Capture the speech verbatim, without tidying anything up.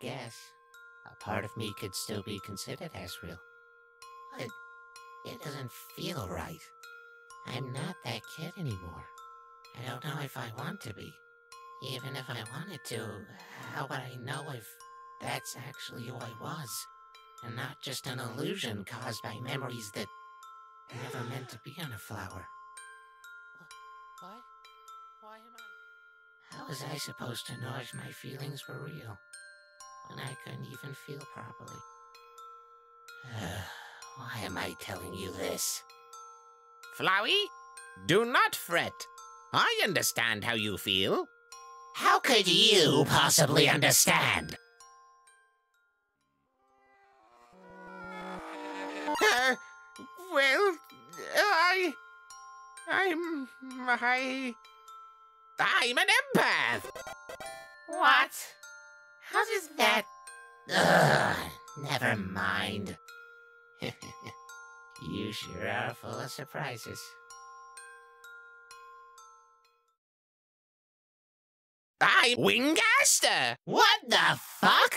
guess, a part of me could still be considered as real. But it doesn't feel right. I'm not that kid anymore. I don't know if I want to be. Even if I wanted to, how would I know if that's actually who I was? And not just an illusion caused by memories that never meant to be on a flower. What? Why am I? How was I supposed to know if my feelings were real, when I couldn't even feel properly? Why am I telling you this? Flowey, do not fret. I understand how you feel. How could you possibly understand? Uh, well, I... I'm... I... I'm an empath! What? How does that... Ugh, never mind. You sure are full of surprises. I'm Wingaster! What the fuck?